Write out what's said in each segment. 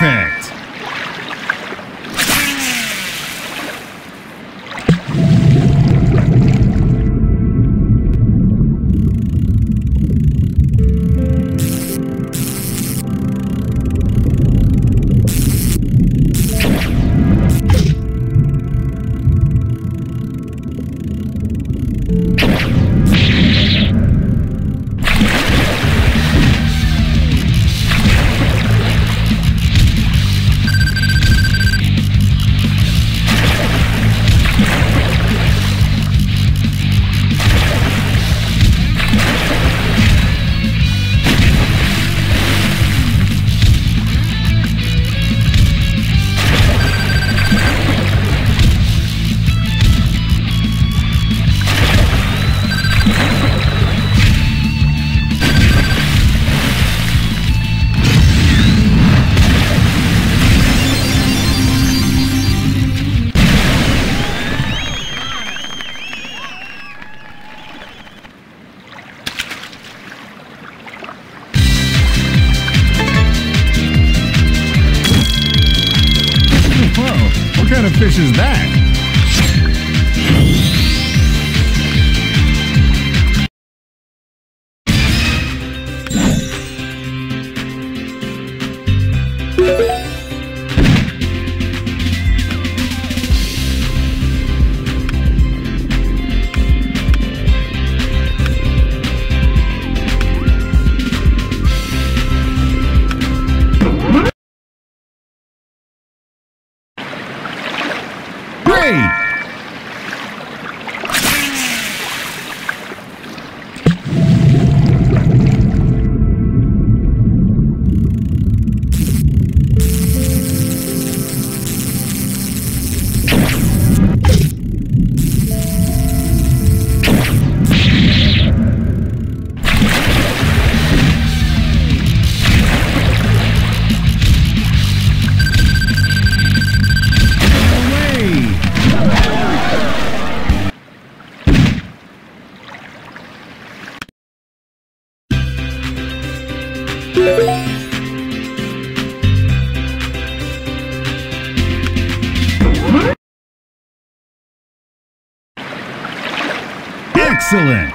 Perfect. What kind of fish is that? Excellent.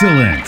Excellent.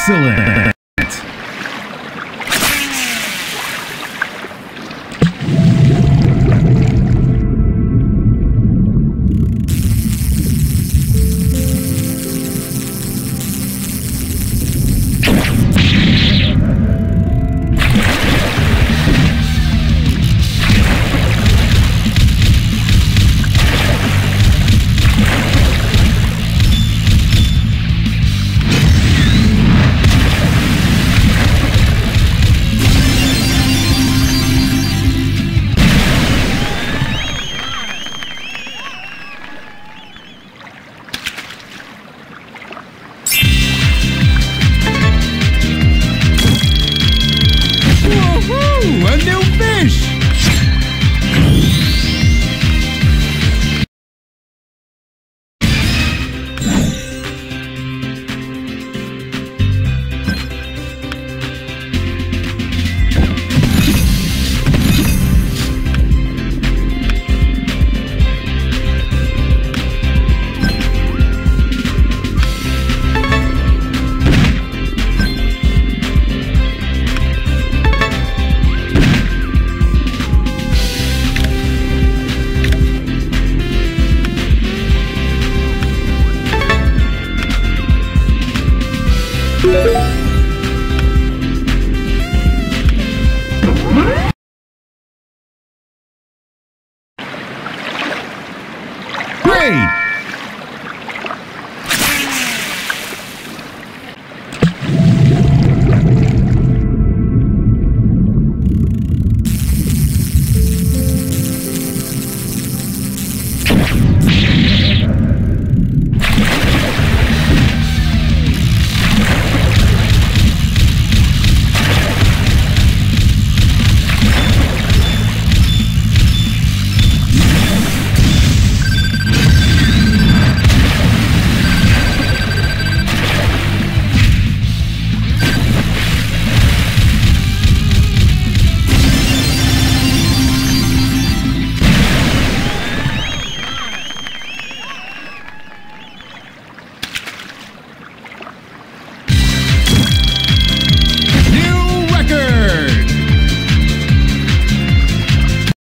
Excellent.